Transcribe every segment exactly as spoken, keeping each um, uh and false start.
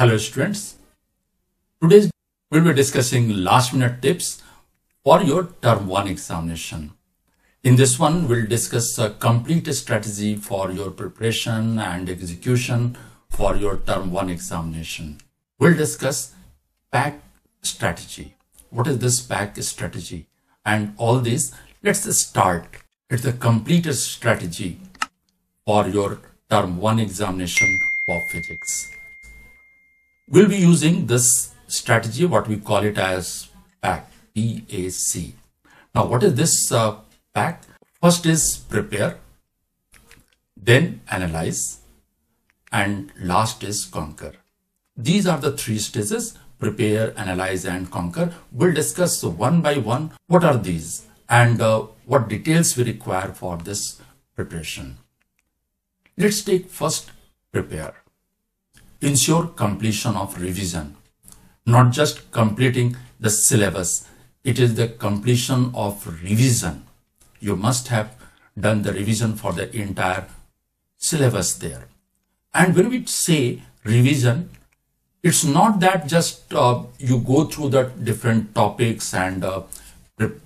Hello students, today we will be discussing last minute tips for your term one examination. In this one, we will discuss a complete strategy for your preparation and execution for your term one examination. We will discuss pack strategy. What is this pack strategy? And all this, let's start. It's a complete strategy for your term one examination for physics. We'll be using this strategy, what we call it as pack, P A C. Now, what is this uh, pack? First is prepare, then analyze, and last is conquer. These are the three stages: prepare, analyze, and conquer. We'll discuss one by one what are these and uh, what details we require for this preparation. Let's take first prepare. Ensure completion of revision, not just completing the syllabus. It is the completion of revision. You must have done the revision for the entire syllabus there. And when we say revision, it's not that just uh, you go through the different topics and uh,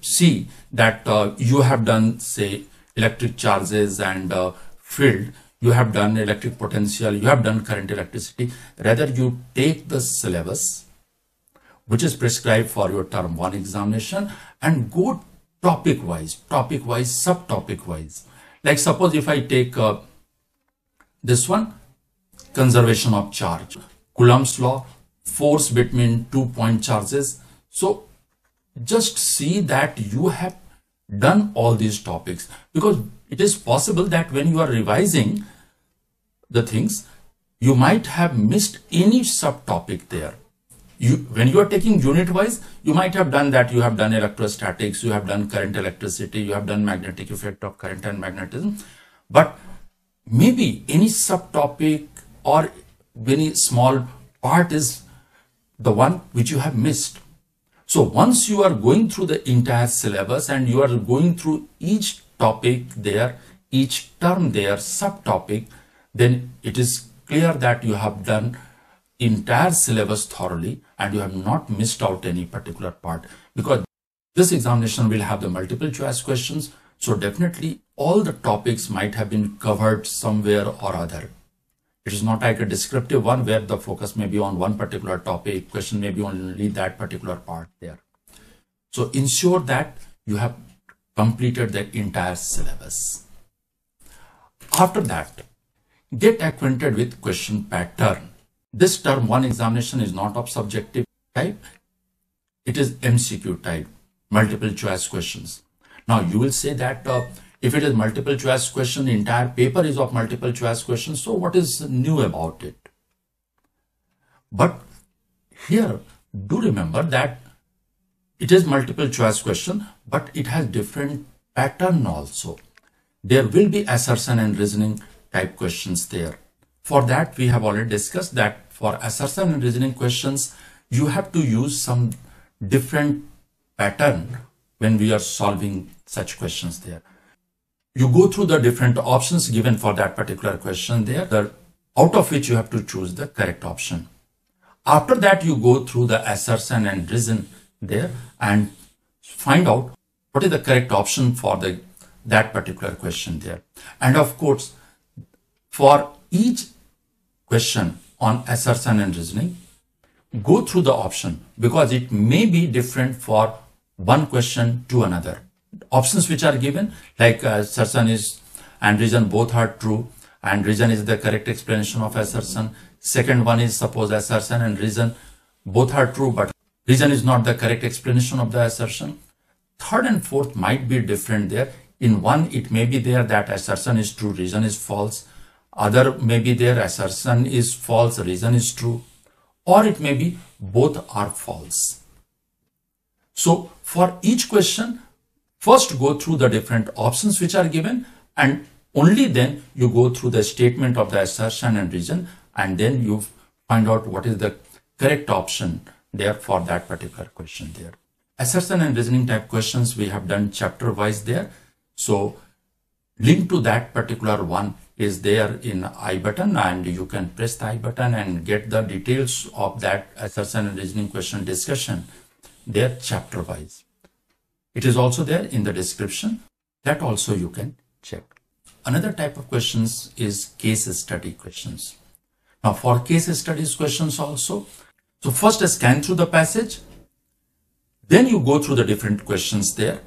see that uh, you have done, say, electric charges and uh, field. You have done electric potential, you have done current electricity. Rather, you take the syllabus, which is prescribed for your term one examination, and go topic-wise, topic-wise, subtopic-wise. Like suppose if I take uh, this one, conservation of charge, Coulomb's law, force between two point charges. So just see that you have done all these topics, because it is possible that when you are revising the things, you might have missed any subtopic there. You, when you are taking unit wise, you might have done that. You have done electrostatics, you have done current electricity, you have done magnetic effect of current and magnetism, but maybe any subtopic or any small part is the one which you have missed. So once you are going through the entire syllabus and you are going through each topic there, each term there, subtopic, then it is clear that you have done entire syllabus thoroughly and you have not missed out any particular part, because this examination will have the multiple choice questions. So definitely all the topics might have been covered somewhere or other. It is not like a descriptive one where the focus may be on one particular topic, question may be only that particular part there. So ensure that you have completed the entire syllabus. After that, get acquainted with question pattern. This term one examination is not of subjective type. It is M C Q type, multiple choice questions. Now you will say that uh, if it is multiple choice question, entire paper is of multiple choice questions, so what is new about it? But here, do remember that it is multiple choice question, but it has different pattern also. There will be assertion and reasoning type questions there. For that, we have already discussed that for assertion and reasoning questions, you have to use some different pattern when we are solving such questions there. You go through the different options given for that particular question there, out of which you have to choose the correct option. After that, you go through the assertion and reason there and find out what is the correct option for the that particular question there. And of course, for each question on assertion and reasoning, go through the option, because it may be different for one question to another. Options which are given, like assertion is and reason both are true, and reason is the correct explanation of assertion. Second one is, suppose assertion and reason both are true, but reason is not the correct explanation of the assertion. Third and fourth might be different there. In one, it may be there that assertion is true, reason is false. Other may be there, assertion is false, reason is true. Or it may be both are false. So for each question, first go through the different options which are given, and only then you go through the statement of the assertion and reason, and then you find out what is the correct option there for that particular question there. Assertion and reasoning type questions we have done chapter wise there. So link to that particular one is there in I button, and you can press the I button and get the details of that assertion and reasoning question discussion there chapter wise. It is also there in the description, that also you can check. Another type of questions is case study questions. Now for case studies questions also, so first I scan through the passage, then you go through the different questions there,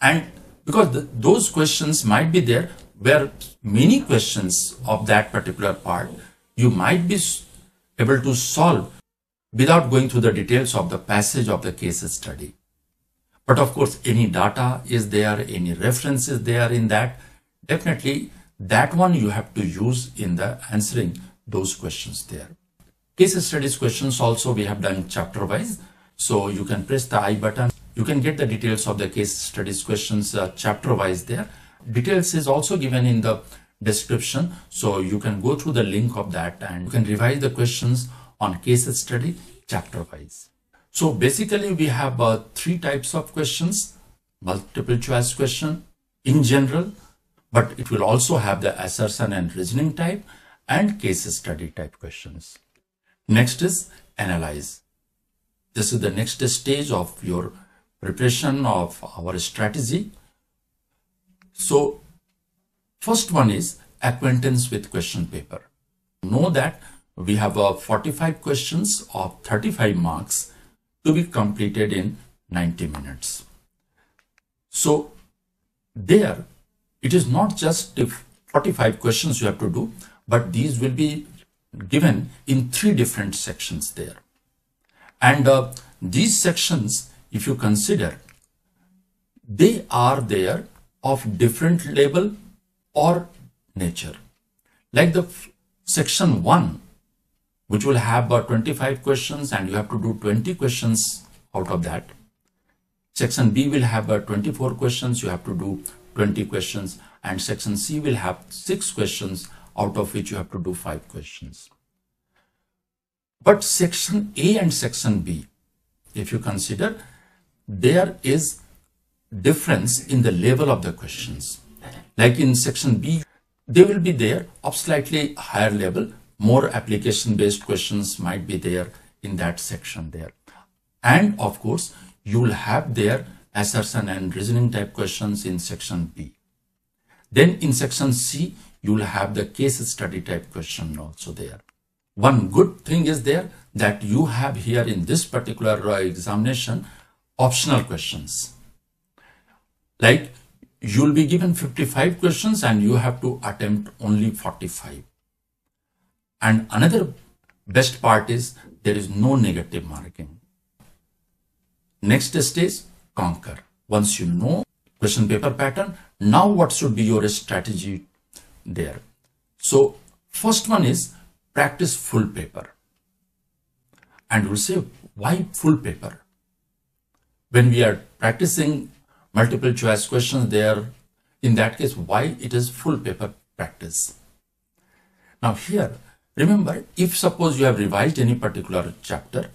and because the, those questions might be there where many questions of that particular part you might be able to solve without going through the details of the passage of the case study. But of course, any data is there, any reference is there in that, definitely that one you have to use in the answering those questions there. Case studies questions also we have done chapter wise. So you can press the I button. You can get the details of the case studies questions uh, chapter wise there. Details is also given in the description. So you can go through the link of that and you can revise the questions on case study chapter wise. So basically we have uh, three types of questions, multiple choice question in general, but it will also have the assertion and reasoning type and case study type questions. Next is analyze. This is the next stage of your preparation of our strategy. So first one is acquaintance with question paper. Know that we have uh, forty-five questions of thirty-five marks to be completed in ninety minutes. So there it is not just if forty-five questions you have to do, but these will be given in three different sections there. And uh, these sections, if you consider, they are there of different level or nature. Like the section one, which will have about twenty-five questions and you have to do twenty questions out of that. Section B will have about twenty-four questions, you have to do twenty questions, and section C will have six questions, out of which you have to do five questions. But section A and section B, if you consider, there is difference in the level of the questions. Like in section B, they will be there of slightly higher level, more application based questions might be there in that section there. And of course, you will have their assertion and reasoning type questions in section B. Then in section C, you will have the case study type question also there. One good thing is there that you have here in this particular examination optional questions. Like you will be given fifty-five questions and you have to attempt only forty-five. And another best part is there is no negative marking. Next stage, conquer. Once you know question paper pattern, now what should be your strategy there? So first one is practice full paper. And you will say, why full paper? When we are practicing multiple choice questions there, in that case, why it is full paper practice? Now here, remember, if suppose you have revised any particular chapter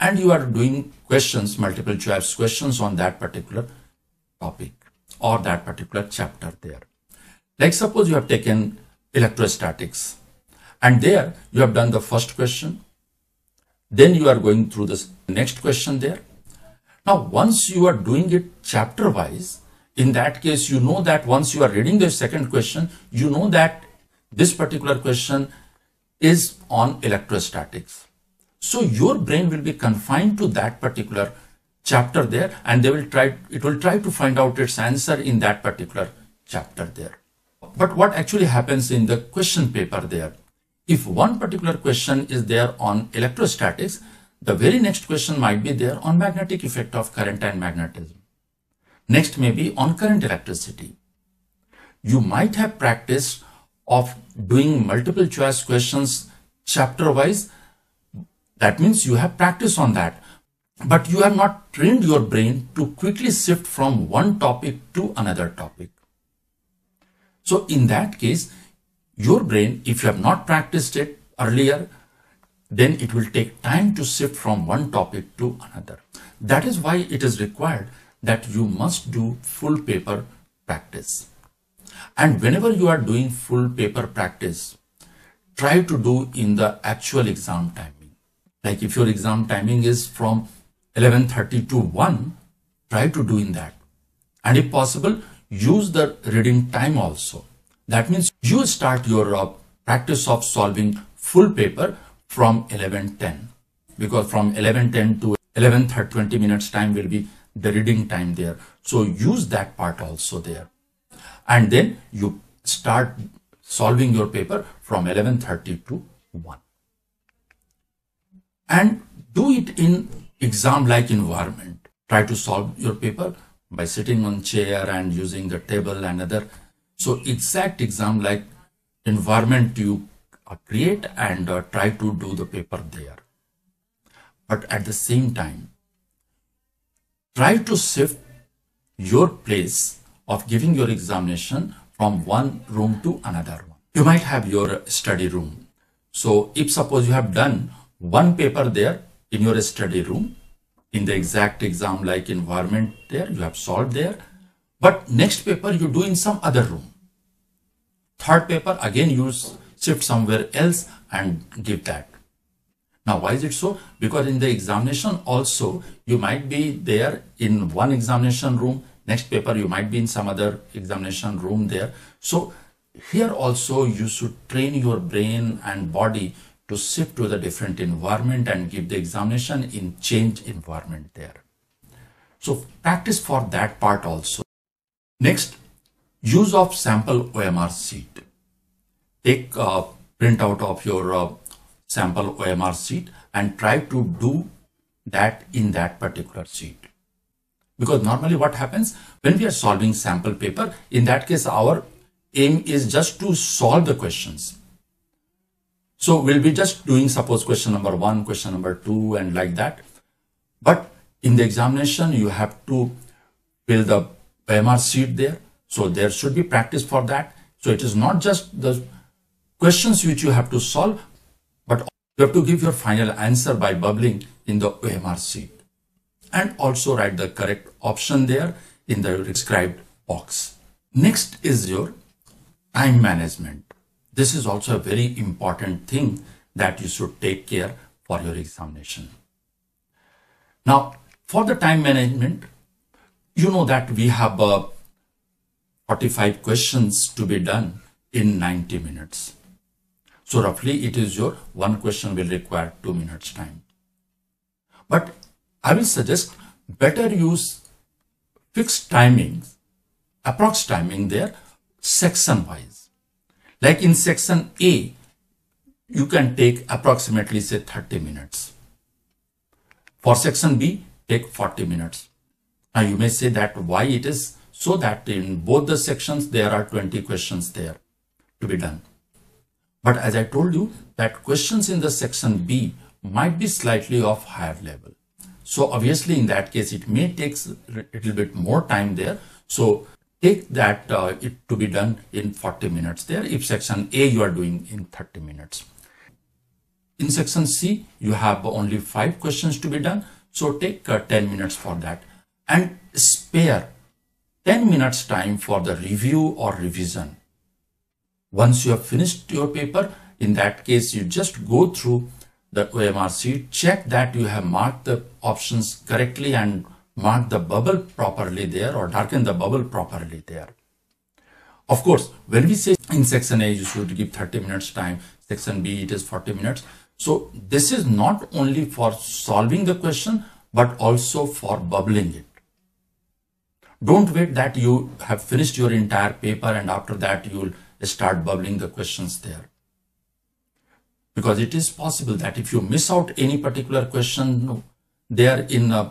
and you are doing questions, multiple choice questions on that particular topic or that particular chapter there. Like suppose you have taken electrostatics, and there you have done the first question, then you are going through the next question there. Now once you are doing it chapter wise, in that case you know that once you are reading the second question, you know that this particular question is on electrostatics. So your brain will be confined to that particular chapter there, and they will try, it will try to find out its answer in that particular chapter there. But what actually happens in the question paper there? If one particular question is there on electrostatics, the very next question might be there on magnetic effect of current and magnetism. Next may be on current electricity. You might have practiced of doing multiple choice questions chapter wise. That means you have practice on that, but you have not trained your brain to quickly shift from one topic to another topic. So in that case, your brain, if you have not practiced it earlier, then it will take time to shift from one topic to another. That is why it is required that you must do full paper practice. And whenever you are doing full paper practice, try to do in the actual exam timing. Like if your exam timing is from eleven thirty to one, try to do in that. And if possible, use the reading time also. That means you start your uh, practice of solving full paper from eleven ten, because from eleven ten to eleven thirty, twenty minutes time will be the reading time there. So use that part also there. And then you start solving your paper from eleven thirty to one. And do it in exam-like environment. Try to solve your paper by sitting on chair and using the table and other. So exact exam-like environment you create and uh, try to do the paper there. But at the same time, try to shift your place of giving your examination from one room to another one. You might have your study room. So if suppose you have done one paper there in your study room, in the exact exam-like environment there, you have solved there, but next paper you do in some other room. Third paper again you shift somewhere else and give that. Now why is it so? Because in the examination also you might be there in one examination room, next paper you might be in some other examination room there. So here also you should train your brain and body to shift to the different environment and give the examination in changed environment there. So practice for that part also. Next, use of sample O M R sheet. Take a printout of your uh, sample O M R sheet and try to do that in that particular sheet. Because normally what happens when we are solving sample paper, in that case our aim is just to solve the questions. So we'll be just doing suppose question number one, question number two and like that. But in the examination you have to fill the O M R sheet there. So there should be practice for that. So it is not just the questions which you have to solve, but you have to give your final answer by bubbling in the O M R sheet. And also write the correct option there in the described box. Next is your time management. This is also a very important thing that you should take care for your examination. Now, for the time management, you know that we have uh, forty-five questions to be done in ninety minutes. So roughly it is your one question will require two minutes time. But I will suggest better use fixed timings, approx timing there, section wise. Like in section A, you can take approximately say thirty minutes. For section B, take forty minutes. Now you may say that why it is so that in both the sections there are twenty questions there to be done. But as I told you that questions in the section B might be slightly of higher level. So obviously in that case it may take a little bit more time there. So take that uh, it to be done in forty minutes there. If section A you are doing in thirty minutes. In section C you have only five questions to be done. So take uh, ten minutes for that and spare ten minutes time for the review or revision. Once you have finished your paper, in that case you just go through the O M R sheet, check that you have marked the options correctly and mark the bubble properly there or darken the bubble properly there. Of course, when we say in section A you should give thirty minutes time, section B it is forty minutes. So this is not only for solving the question but also for bubbling it. Don't wait that you have finished your entire paper and after that you will start bubbling the questions there. Because it is possible that if you miss out any particular question there in uh,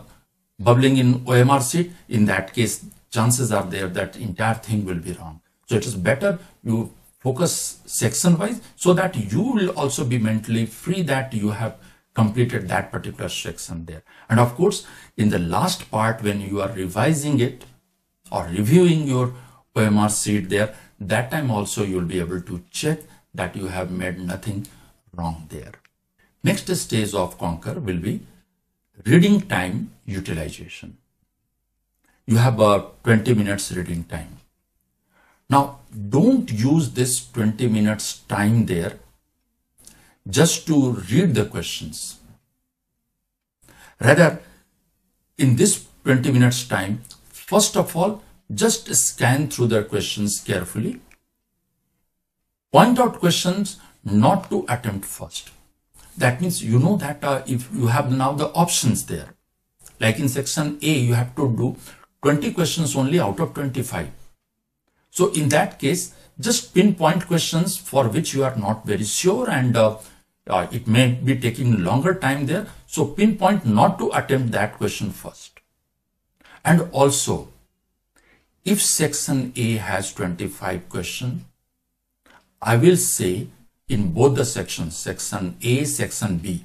bubbling in O M R sheet, in that case, chances are there that entire thing will be wrong. So it is better you focus section wise so that you will also be mentally free that you have completed that particular section there. And of course, in the last part when you are revising it or reviewing your O M R sheet there, that time also you will be able to check that you have made nothing wrong there. Next stage of conquer will be reading time utilization. You have about twenty minutes reading time. Now, don't use this twenty minutes time there just to read the questions. Rather, in this twenty minutes time, first of all, just scan through the questions carefully. Point out questions not to attempt first. That means you know that uh, if you have now the options there, like in section A, you have to do twenty questions only out of twenty-five. So in that case, just pinpoint questions for which you are not very sure and uh, uh, it may be taking longer time there. So pinpoint not to attempt that question first. And also, if section A has twenty-five questions, I will say in both the sections, section A, section B,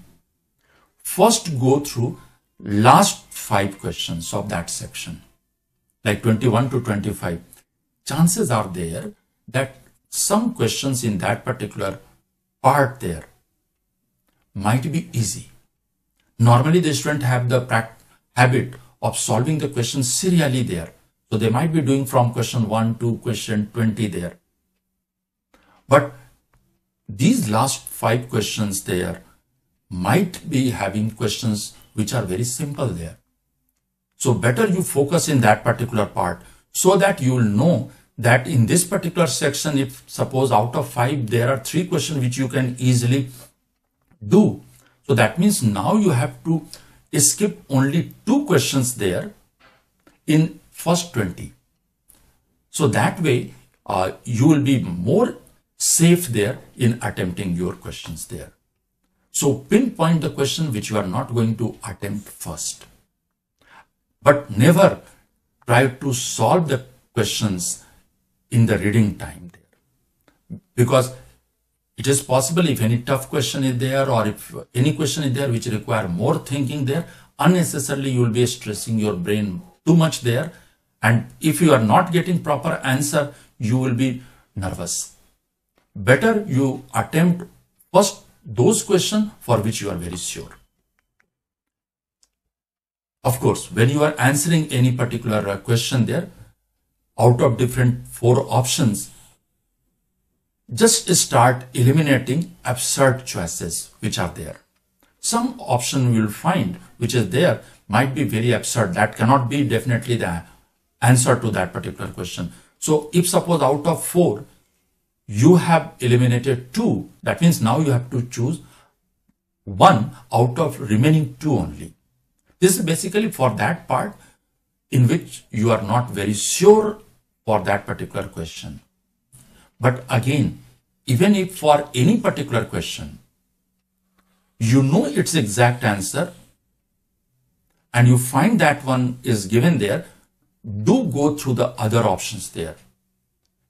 first go through last five questions of that section, like twenty-one to twenty-five. Chances are there that some questions in that particular part there might be easy. Normally the student have the habit of solving the questions serially there. So they might be doing from question one to question twenty there. But these last five questions there might be having questions which are very simple there. So better you focus in that particular part so that you will know that in this particular section, if suppose out of five, there are three questions which you can easily do. So that means now you have to skip only two questions there in first twenty. So that way uh, you will be more safe there in attempting your questions there. So pinpoint the question which you are not going to attempt first. But never try to solve the questions in the reading time there. Because it is possible if any tough question is there or if any question is there which require more thinking there, unnecessarily you will be stressing your brain too much there. And if you are not getting proper answer, you will be nervous. Better you attempt first those questions for which you are very sure. Of course, when you are answering any particular question there, out of different four options, just start eliminating absurd choices which are there. Some option you will find which is there might be very absurd. That cannot be definitely the answer to that particular question. So if suppose out of four, you have eliminated two, that means now you have to choose one out of remaining two only. This is basically for that part in which you are not very sure for that particular question. But again, even if for any particular question, you know its exact answer and you find that one is given there, do go through the other options there.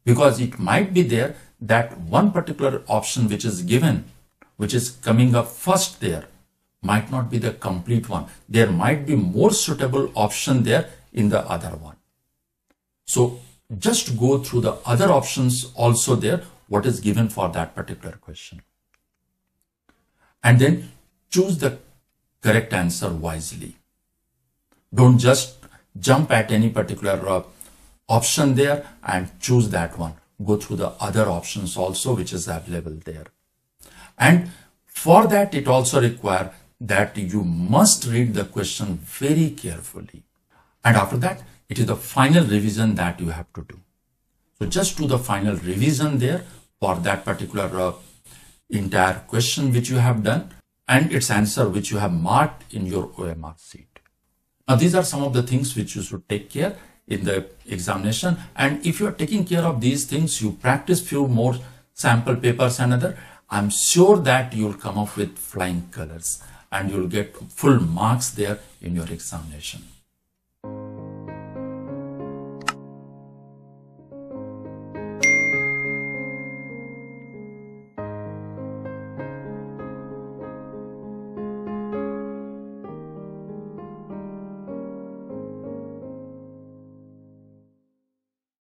Because it might be there that one particular option which is given, which is coming up first there, might not be the complete one. There might be more suitable option there in the other one. So just go through the other options also there, what is given for that particular question. And then choose the correct answer wisely. Don't just jump at any particular uh, option there and choose that one. Go through the other options also which is available there. And for that it also requires that you must read the question very carefully. And after that it is the final revision that you have to do. So just do the final revision there for that particular uh, entire question which you have done and its answer which you have marked in your O M R sheet. Now these are some of the things which you should take care in the examination, and if you are taking care of these things, you practice few more sample papers and other, I'm sure that you'll come up with flying colors and you'll get full marks there in your examination.